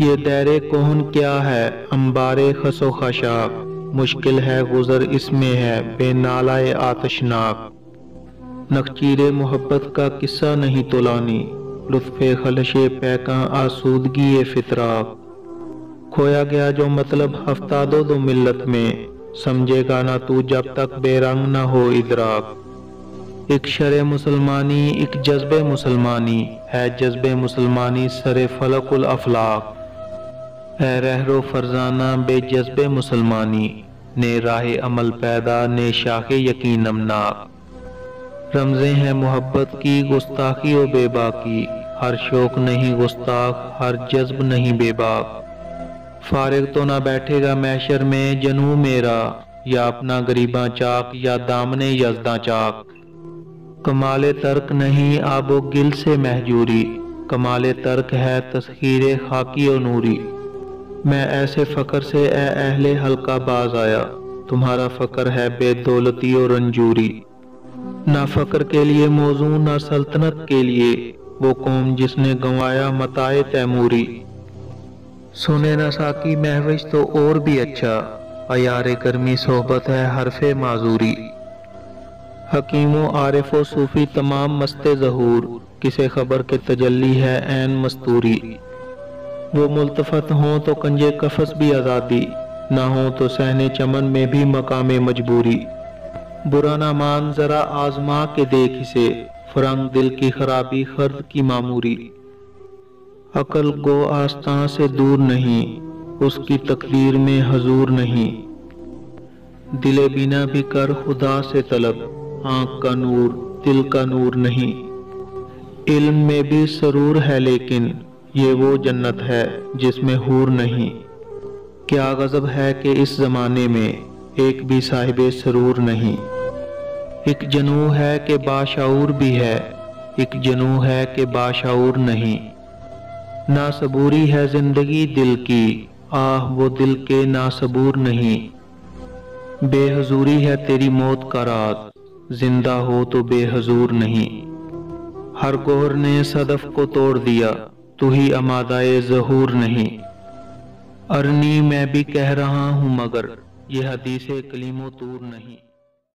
ये दैरे कोहन क्या है अंबारे खसो खशाक, मुश्किल है गुजर इसमें है बेनालाए आतशनाक। नखचीरे मोहब्बत का किस्सा नहीं तुलानी, लुत्फ़े खलशे पैका आसूदगी ये फितराक। खोया गया जो मतलब हफ्ता दो दो मिल्लत में, समझेगा ना तू जब तक बेरंग ना हो इदराक। एक शरे मुसलमानी एक जज्बे मुसलमानी है, जज्बे मुसलमानी सरे फलकुल अफलाक। है रहरो फरजाना बे जज्बे मुसलमानी, ने राहे अमल पैदा ने शाखे यकीन अमनाक। रमज़े हैं मोहब्बत की गुस्ताखी व बेबाकी, हर शौक नहीं गुस्ताख हर जज्ब नहीं बेबाक। फारिग तो ना बैठेगा मैशर में जनू मेरा, या अपना गरीबा चाक या दामने यज़दा चाक। कमाले तर्क नहीं आबो गिल से महजूरी, कमाले तर्क है तस्खीरे खाकी और नूरी। मैं ऐसे फ़कर से ए अहले हल्का बाज आया, तुम्हारा फ़कर है बेदौलती और रंजूरी। ना फ़कर के लिए मौजू ना सल्तनत के लिए, वो कौम जिसने गंवाया मताए तैमूरी। सुने न साकी महविश तो और भी अच्छा, अयारे गर्मी सोहबत है हरफे माजूरी। हकीमो आरिफो सूफ़ी तमाम मस्ते ज़हूर, किसे खबर के तजल्ली है ऐन मस्तूरी। वो मुल्तफ़त हों तो कंजे कफस भी आज़ादी, ना हो तो सहने चमन में भी मकामे मजबूरी। बुरा ना मान ज़रा आज़मा के देख इसे, फरंग दिल की खराबी खर्द की मामूरी। अकल गो आस्था से दूर नहीं, उसकी तकदीर में हजूर नहीं। दिले बिना भी कर खुदा से तलब, आँख का नूर दिल का नूर नहीं। इल्म में भी सरूर है लेकिन, ये वो जन्नत है जिसमें हूर नहीं। क्या गज़ब है कि इस ज़माने में एक भी साहिबे सरूर नहीं। एक जनू है कि बाशऊर भी है, एक जनू है कि बाशऊर नहीं। ना सबूरी है ज़िंदगी दिल की, आह वो दिल के ना सबूर नहीं। बेहजूरी है तेरी मौत का रात, जिंदा हो तो बेहजूर नहीं। हर गोहर ने सदफ को तोड़ दिया, तू ही अमादाए ज़हूर नहीं। अरनी मैं भी कह रहा हूँ मगर, ये हदीसे कलीमो तूर नहीं।